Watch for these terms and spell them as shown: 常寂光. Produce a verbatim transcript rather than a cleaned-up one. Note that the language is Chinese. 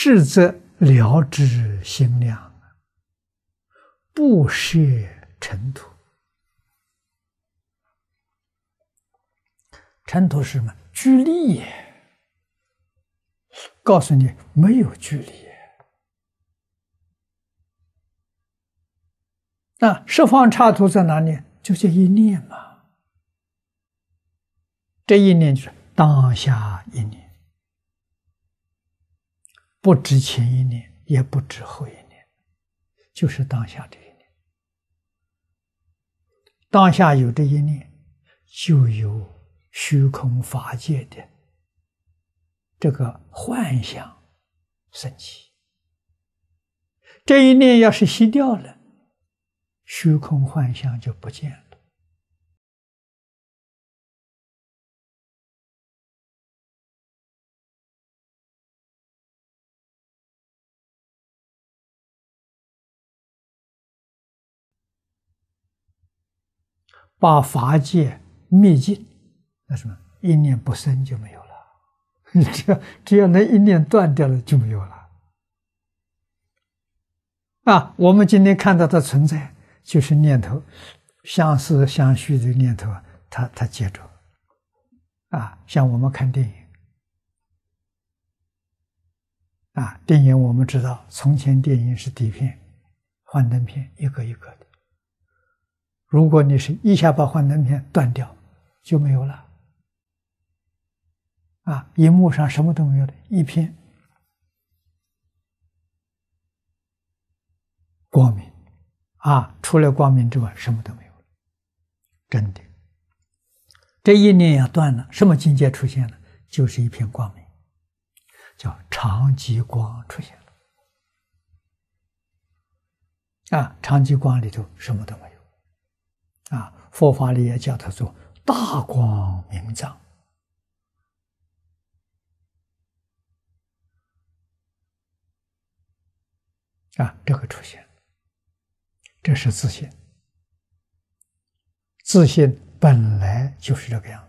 是则了知心量，不涉尘土。尘土是什么？距离。告诉你，没有距离。那十方刹土在哪里？就这一念嘛。这一念就是当下一念。 不止前一年，也不止后一年，就是当下这一年。当下有这一念，就有虚空法界的这个幻象升起。这一念要是熄掉了，虚空幻象就不见了。 把法界灭尽，那什么一念不生就没有了。只要只要那一念断掉了就没有了。啊，我们今天看到的存在就是念头，相似相续的念头，它它接着。啊，像我们看电影，啊，电影我们知道，从前电影是底片、幻灯片，一个一个的。 如果你是一下把幻灯片断掉，就没有了。啊，荧幕上什么都没有了，一片光明，啊，除了光明之外，什么都没有了。真的，这一念要断了，什么境界出现了？就是一片光明，叫常寂光出现了。啊，常寂光里头什么都没有。 啊，佛法里也叫它做大光明藏。啊，这个出现，这是自信。自信本来就是这个样子。